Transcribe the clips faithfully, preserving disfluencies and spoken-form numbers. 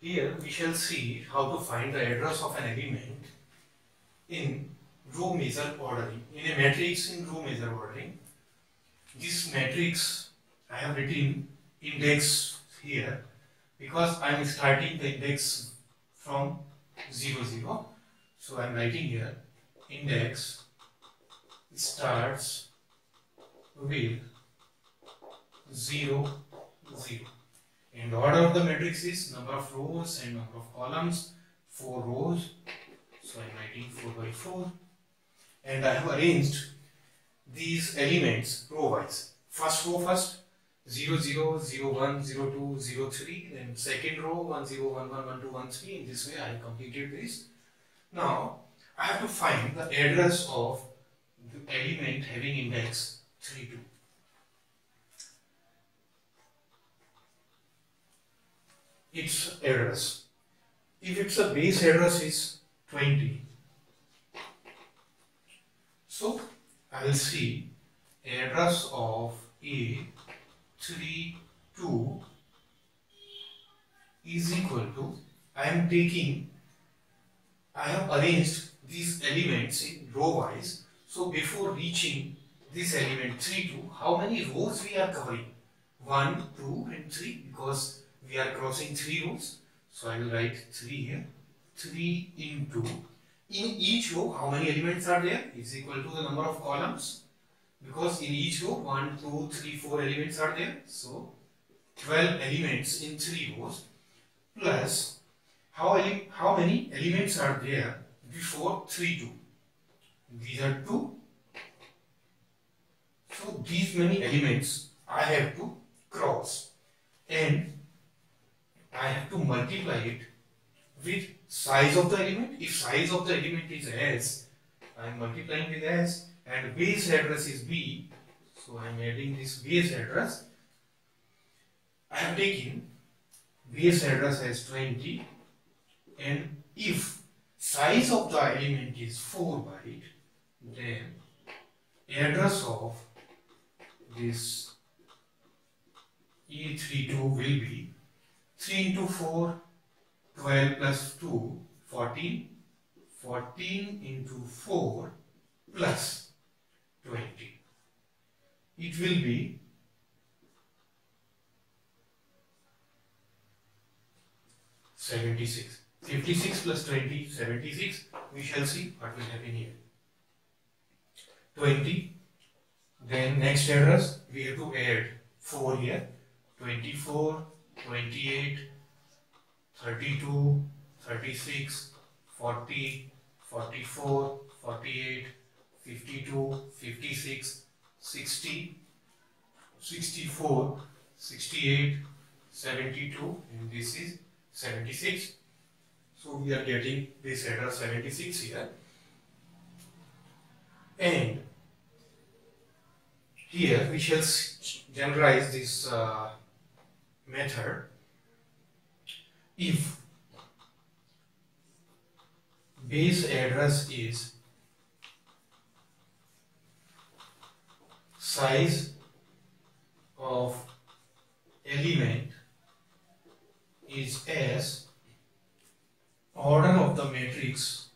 Here we shall see how to find the address of an element in row measure ordering, in a matrix in row measure ordering. This matrix I have written index here because I am starting the index from zero, zero. So I am writing here index starts with zero, zero. And order of the matrix is number of rows and number of columns, four rows. So I am writing four by four. And I have arranged these elements row wise. First row first, zero, zero, zero, one, zero, two, zero, three. Then second row, one, zero, one, one, one, two, one, three. In this way I completed this. Now I have to find the address of the element having index three, two. Its address. If its a base address is twenty, so I will see address of A three, two is equal to, I am taking, I have arranged these elements in row wise. So before reaching this element three, two, how many rows we are covering? one, two and three, because we are crossing three rows. So I will write three here. three into, in each row how many elements are there is equal to the number of columns, because in each row one, two, three, four elements are there. So twelve elements in three rows, plus how, how many elements are there before three, two. These are two. So these many elements I have to cross, and I have to multiply it with size of the element. If size of the element is S, I am multiplying with S, and base address is B, so I am adding this base address. I have taken base address as twenty, and if size of the element is four byte, then address of this E three two will be three into four, twelve plus two, fourteen, fourteen into four plus twenty. It will be seventy-six. fifty-six plus twenty, seventy-six. We shall see what will happen here. twenty. Then next address, we have to add four here. twenty-four, twenty-eight, thirty-two, thirty-six, forty, forty-eight, fifty-two, fifty-six, sixty, sixty-four, sixty-eight, seventy-two, and this is seventy-six. So we are getting this address seventy-six here. And here we shall generalize this uh, method. If base address is size of element is S, order of the matrix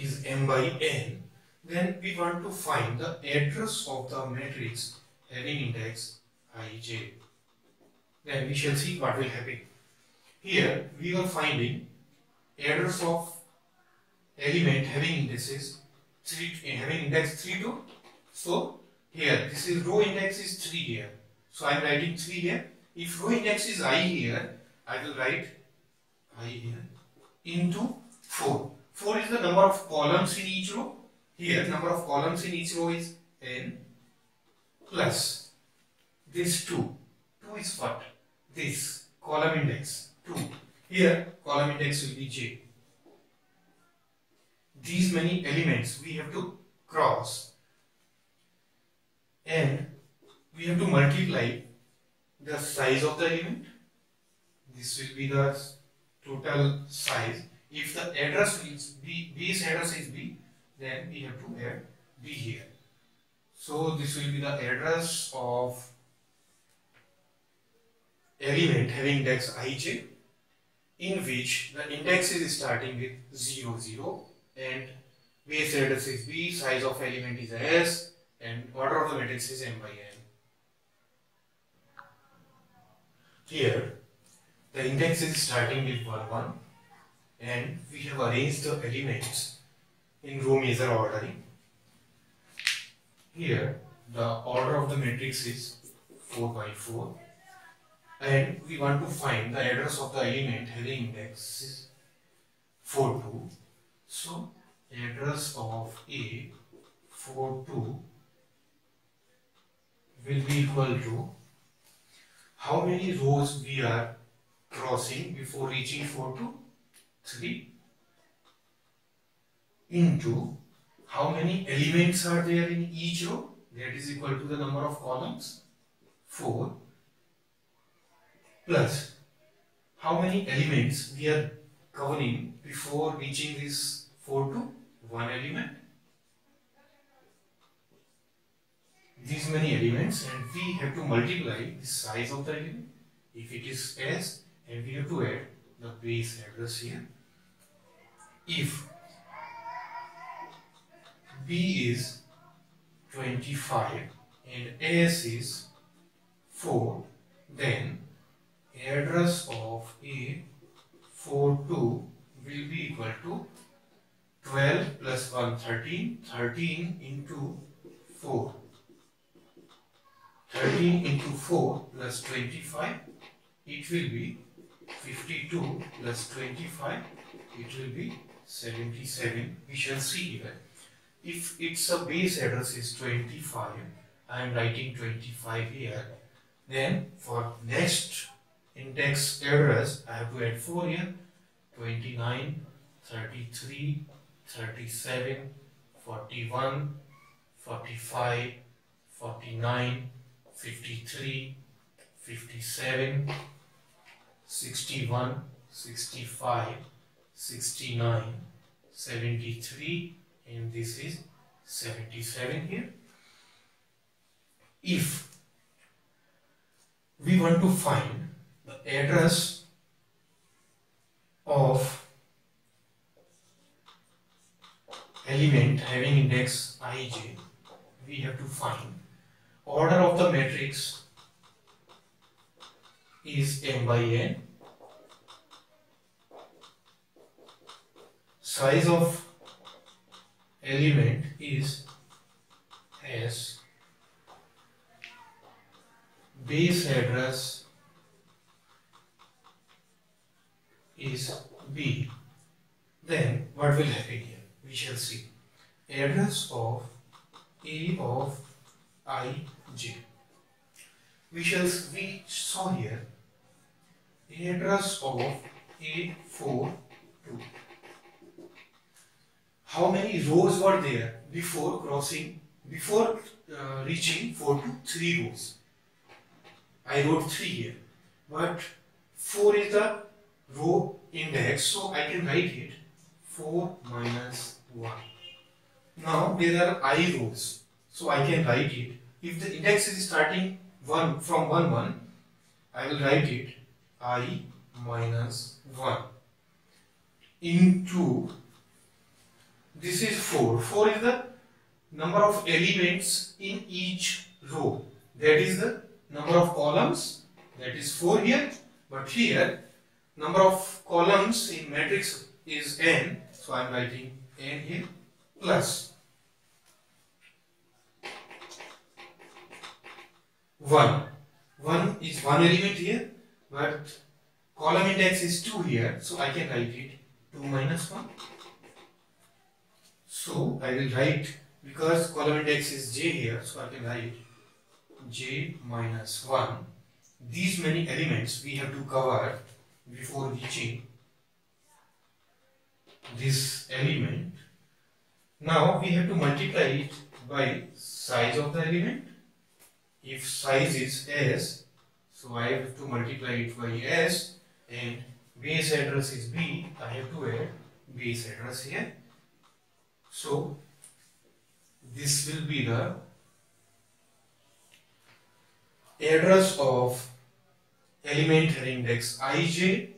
is m by n, then we want to find the address of the matrix having index I J. Then we shall see what will happen. Here we are finding address of element having indices three, having index three, two. So here this is row index is three here. So I am writing three here. If row index is I here, I will write I here into four. four is the number of columns in each row. Here number of columns in each row is n, plus this two. two is what? This column index two. Here column index will be j. These many elements we have to cross, and we have to multiply the size of the element. This will be the total size. If the address is B, base address is B, then we have to add B here. So this will be the address of element having index ij, in which the index is starting with zero zero and base address is b, size of element is s, and order of the matrix is m by n. Here the index is starting with one one and we have arranged the elements in row measure ordering. Here the order of the matrix is four by four and we want to find the address of the element having index is four two. So address of A four two will be equal to how many rows we are crossing before reaching four two three into how many elements are there in each row, that is equal to the number of columns four, plus how many elements we are covering before reaching this four to one element. These many elements, and we have to multiply the size of the element if it is s, and we have to add the base address here. If b is twenty-five and s is four, then address of a forty-two will be equal to twelve plus one, thirteen, thirteen into four, thirteen into four plus twenty-five, it will be fifty-two plus twenty-five, it will be seventy-seven. We shall see here. If its a base address is twenty-five, I am writing twenty-five here, then for next index address I have to add four here, twenty-nine, thirty-three, thirty-seven, forty-one, forty-five, forty-nine, fifty-three, fifty-seven, sixty-one, sixty-five, sixty-nine, seventy-three, and this is seventy-seven here. If we want to find the address of element having index ij, we have to find order of the matrix is m by n, size of element is s, base address is b. Then what will happen here? We shall see. Address of A of ij. We shall we saw here address of A four two. How many rows were there before crossing before uh, reaching four to three rows? I wrote three here, but four is the row index, so I can write it four minus one. Now there are I rows, so I can write it. If the index is starting one from one one, I will write it I minus one into this is four. Four is the number of elements in each row. That is the number of columns. That is four here. But here number of columns in matrix is n. So I am writing n here, plus one. one is one element here, but column index is two here, so I can write it two minus one. So I will write, because column index is j here, so I can write j minus one. These many elements we have to cover before reaching this element. Now we have to multiply it by size of the element. If size is s, so I have to multiply it by s, and base address is b, I have to add base address here. So this will be the address of elementary index I J,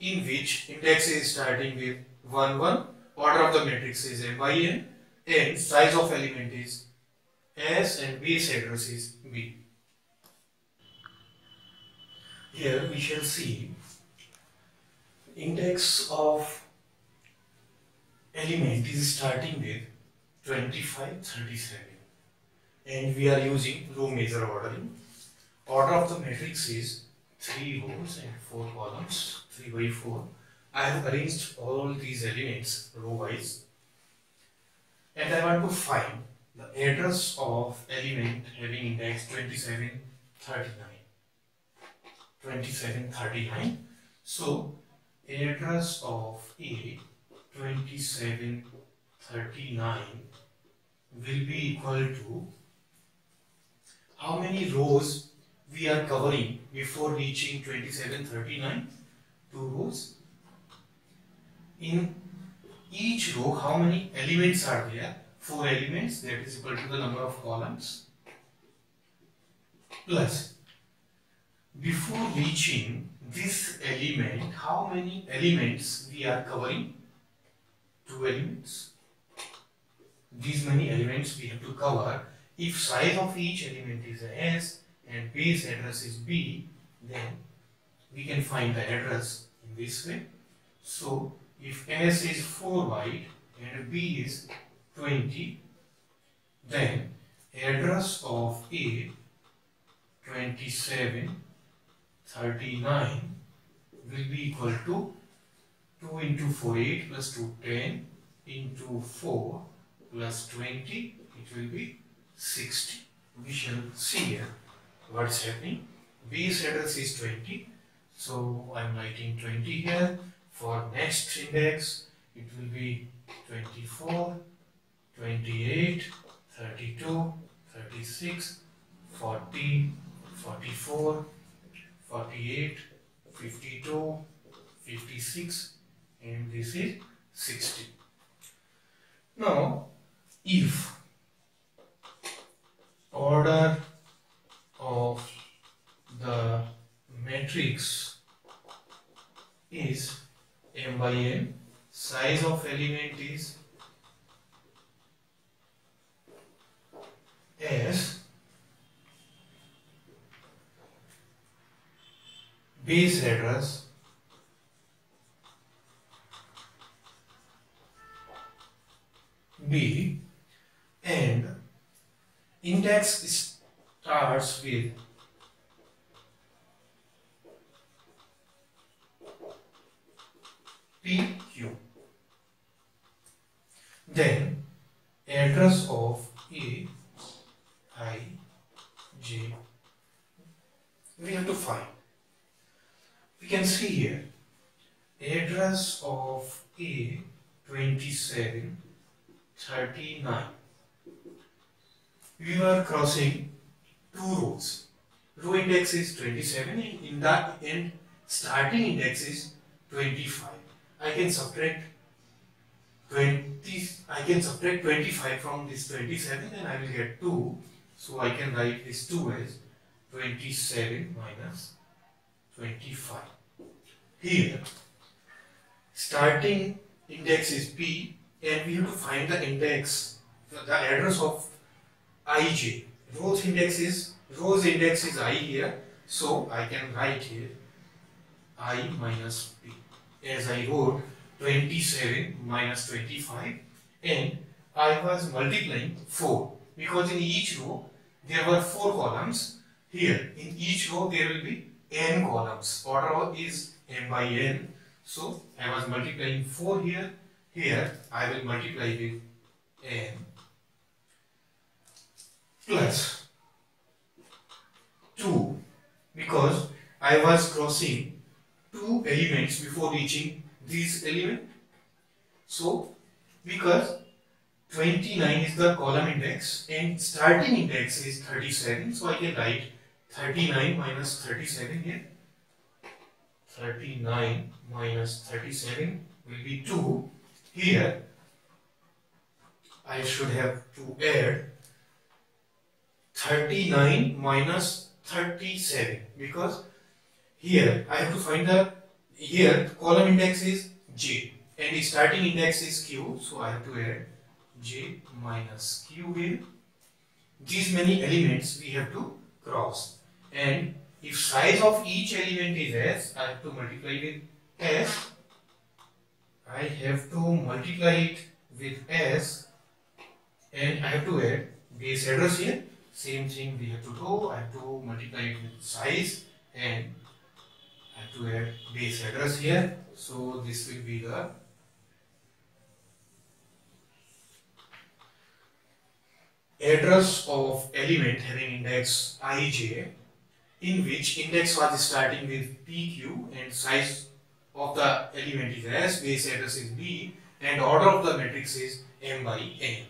in which index is starting with one, one, order of the matrix is A by N, and size of element is S and base address is B. Here we shall see index of element is starting with twenty-five, thirty-seven, and we are using row measure ordering. Order of the matrix is three rows and four columns, three by four. I have arranged all these elements row wise, and I want to find the address of element having index twenty-seven, thirty-nine. So address of A twenty-seven, thirty-nine will be equal to how many rows we are covering before reaching twenty-seven, thirty-nine? Two rows. In each row, how many elements are there? Four elements, that is equal to the number of columns, plus before reaching this element, how many elements we are covering? Two elements. These many elements we have to cover. If size of each element is S and base address is B, then we can find the address in this way. So if S is four wide and B is twenty, then address of A twenty-seven, thirty-nine will be equal to two into four, eight plus two, ten into four plus twenty, it will be sixty. We shall see here what's happening. Base address is twenty, so I'm writing twenty here. For next index, it will be twenty-four, twenty-eight, thirty-two, thirty-six, forty, forty-four, forty-eight, fifty-two, fifty-six, and this is sixty. Now, if order of the matrix is m by n, size of element is S, base address B, and index starts with P Q, then address of A I J we have to find. We can see here address of A twenty-seven, thirty-nine. We were crossing two rows. Row index is twenty-seven, and in that end starting index is twenty-five. I can subtract twenty I can subtract twenty-five from this twenty-seven, and I will get two. So I can write this two as twenty-seven minus twenty-five. Here starting index is P, and we have to find the index, the address of I J. Rows index is rows index is I here, so I can write here I minus P, as I wrote twenty-seven minus twenty-five, and I was multiplying four, because in each row there were four columns. Here in each row there will be n columns. Order is m by n, so I was multiplying four here. Here I will multiply with n, plus two, because I was crossing two elements before reaching this element. So because twenty-nine is the column index and starting index is thirty-seven, so I can write thirty-nine minus thirty-seven here. thirty-nine minus thirty-seven will be two. Here I should have to add thirty-nine minus thirty-seven, because here I have to find the, here column index is J and the starting index is Q, so I have to add J minus Q here. These many elements we have to cross, and if size of each element is S, I have to multiply with S. I have to multiply it with S and I have to add base address here. Same thing we have to do, I have to multiply it with size and I have to add base address here. So this will be the address of element having index I J, in which index was starting with P Q and size of the element is S, base address is B and order of the matrix is M by N.